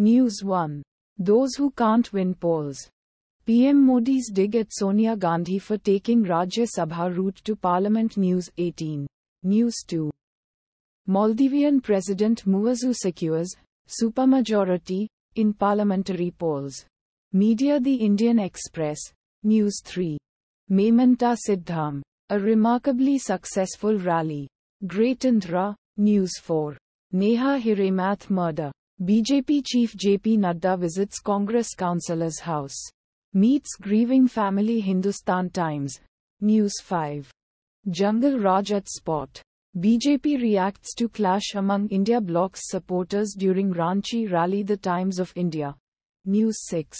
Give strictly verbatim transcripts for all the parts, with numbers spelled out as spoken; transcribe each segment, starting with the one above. News one. Those who can't win polls. P M Modi's dig at Sonia Gandhi for taking Rajya Sabha route to Parliament. News eighteen. News two. Maldivian President Muizzu secures supermajority in parliamentary polls. Media The Indian Express. News three. Memantha Siddham. A remarkably successful rally. Greatandhra. News four. Neha Hiremath murder. B J P Chief J P Nadda visits Congress councillor's house. Meets grieving family. Hindustan Times. News five. Jungle Raj at spot. B J P reacts to clash among India Bloc's supporters during Ranchi rally. The Times of India. News six.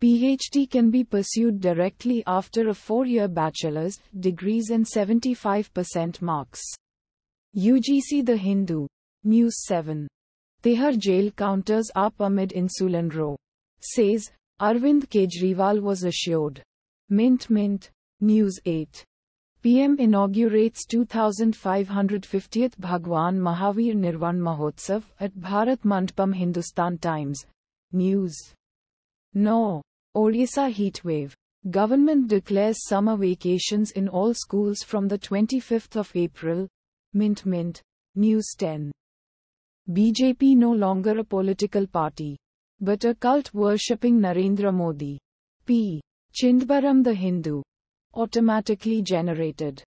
P H D can be pursued directly after a four-year bachelor's degrees and seventy-five percent marks. U G C The Hindu. News seven. Tihar jail counters up amid insulin row. Says, Arvind Kejriwal was assured. Mint Mint. News eight. P M inaugurates two thousand five hundred fiftieth Bhagwan Mahavir Nirvan Mahotsav at Bharat Mandapam. Hindustan Times. News nine. Odisha heatwave. Government declares summer vacations in all schools from the twenty-fifth of April. Mint Mint. News ten. B J P no longer a political party, but a cult worshipping Narendra Modi. P. Chidambaram The Hindu. Automatically generated.